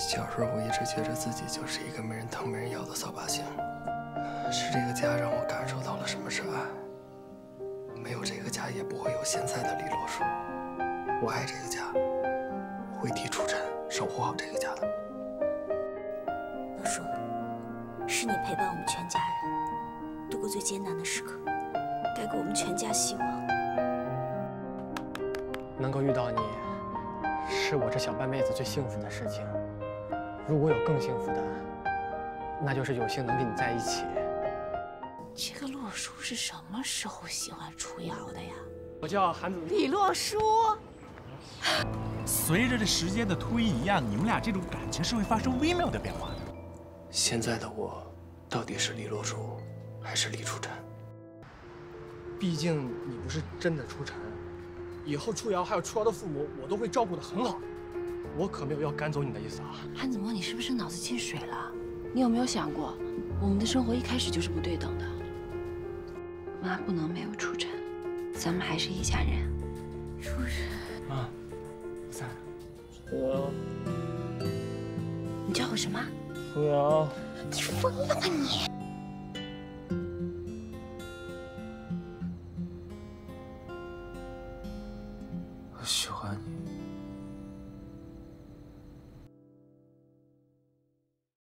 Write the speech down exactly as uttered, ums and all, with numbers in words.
小时候我一直觉着自己就是一个没人疼、没人要的扫把星，是这个家让我感受到了什么是爱。没有这个家，也不会有现在的李洛书。我爱这个家，会替楚晨守护好这个家的。洛书，是你陪伴我们全家人度过最艰难的时刻，带给我们全家希望。能够遇到你，是我这小半辈子最幸福的事情。如果有更幸福的，那就是有幸能跟你在一起。这个洛书是什么时候喜欢出窑的呀？我叫韩子。李洛书。随着这时间的推移呀，你们俩这种感情是会发生微妙的变化的。现在的我，到底是李洛书，还是李初晨？毕竟你不是真的初晨。 以后初瑶还有初瑶的父母，我都会照顾得很好。我可没有要赶走你的意思啊，韩子墨，你是不是脑子进水了？你有没有想过，我们的生活一开始就是不对等的？妈不能没有初晨，咱们还是一家人。初晨，妈，我在。初瑶，你叫我什么？初瑶，你疯了吧你！ 喜欢你。